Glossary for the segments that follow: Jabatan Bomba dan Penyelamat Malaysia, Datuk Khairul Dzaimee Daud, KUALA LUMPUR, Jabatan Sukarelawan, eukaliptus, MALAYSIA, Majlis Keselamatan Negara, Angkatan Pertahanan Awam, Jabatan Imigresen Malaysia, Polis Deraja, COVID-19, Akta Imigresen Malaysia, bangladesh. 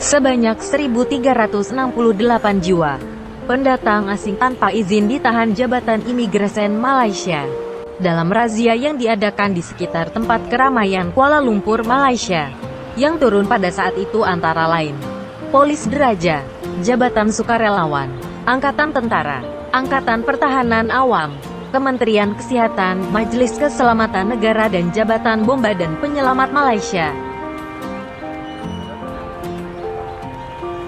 sebanyak 1.368 jiwa pendatang asing tanpa izin ditahan Jabatan Imigresen Malaysia dalam razia yang diadakan di sekitar tempat keramaian Kuala Lumpur, Malaysia. Yang turun pada saat itu antara lain Polis Deraja, Jabatan Sukarelawan, Angkatan Tentara, Angkatan Pertahanan Awam, Kementerian Kesehatan, Majlis Keselamatan Negara dan Jabatan Bomba dan Penyelamat Malaysia.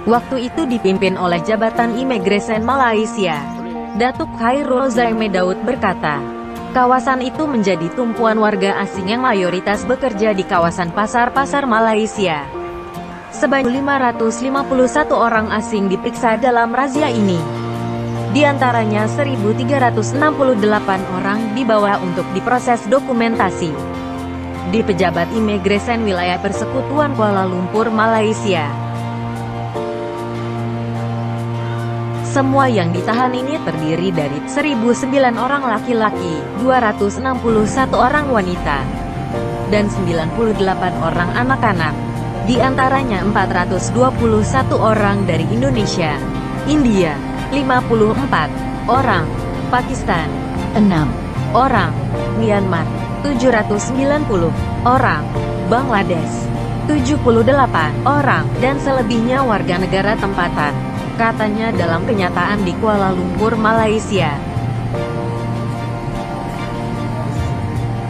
Waktu itu dipimpin oleh Jabatan Imigresen Malaysia. Datuk Khairul Dzaimee Daud berkata, kawasan itu menjadi tumpuan warga asing yang mayoritas bekerja di kawasan pasar-pasar Malaysia. Sebanyak 551 orang asing diperiksa dalam razia ini. Di antaranya 1.368 orang dibawa untuk diproses dokumentasi di pejabat imigresen wilayah Persekutuan Kuala Lumpur, Malaysia. Semua yang ditahan ini terdiri dari 1.009 orang laki-laki, 261 orang wanita, dan 98 orang anak-anak. Di antaranya 421 orang dari Indonesia, India, 54 orang, Pakistan, 6 orang, Myanmar, 790 orang, Bangladesh, 78 orang, dan selebihnya warga negara tempatan, katanya dalam kenyataan di Kuala Lumpur, Malaysia.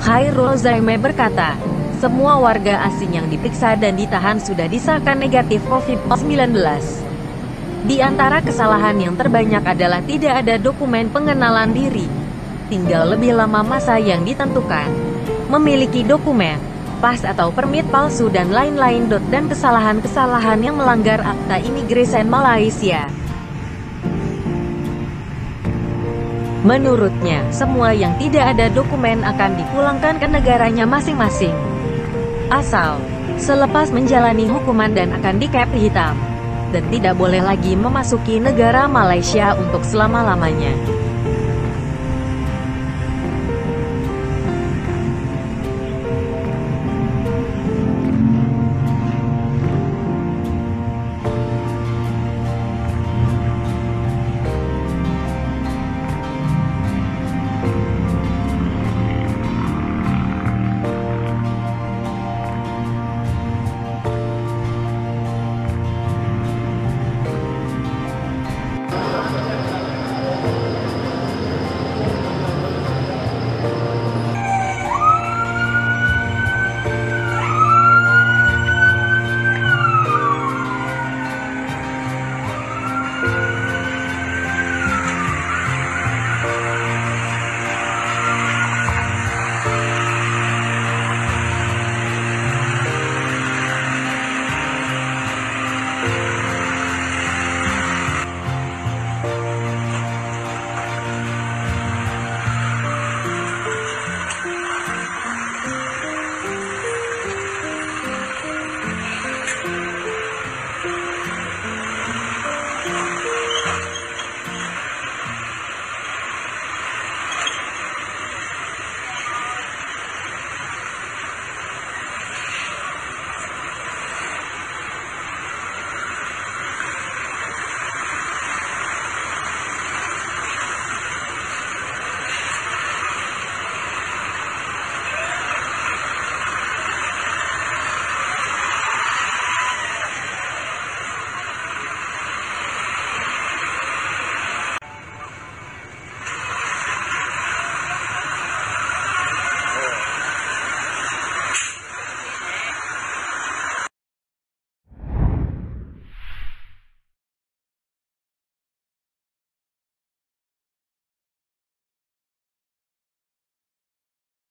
Khairul Dzaimee berkata, semua warga asing yang diperiksa dan ditahan sudah disahkan negatif COVID-19. Di antara kesalahan yang terbanyak adalah tidak ada dokumen pengenalan diri, tinggal lebih lama masa yang ditentukan, memiliki dokumen, pas atau permit palsu dan lain-lain. Dan kesalahan-kesalahan yang melanggar Akta Imigresen Malaysia. Menurutnya, semua yang tidak ada dokumen akan dipulangkan ke negaranya masing-masing, asal selepas menjalani hukuman dan akan dikep hitam. Dan tidak boleh lagi memasuki negara Malaysia untuk selama-lamanya.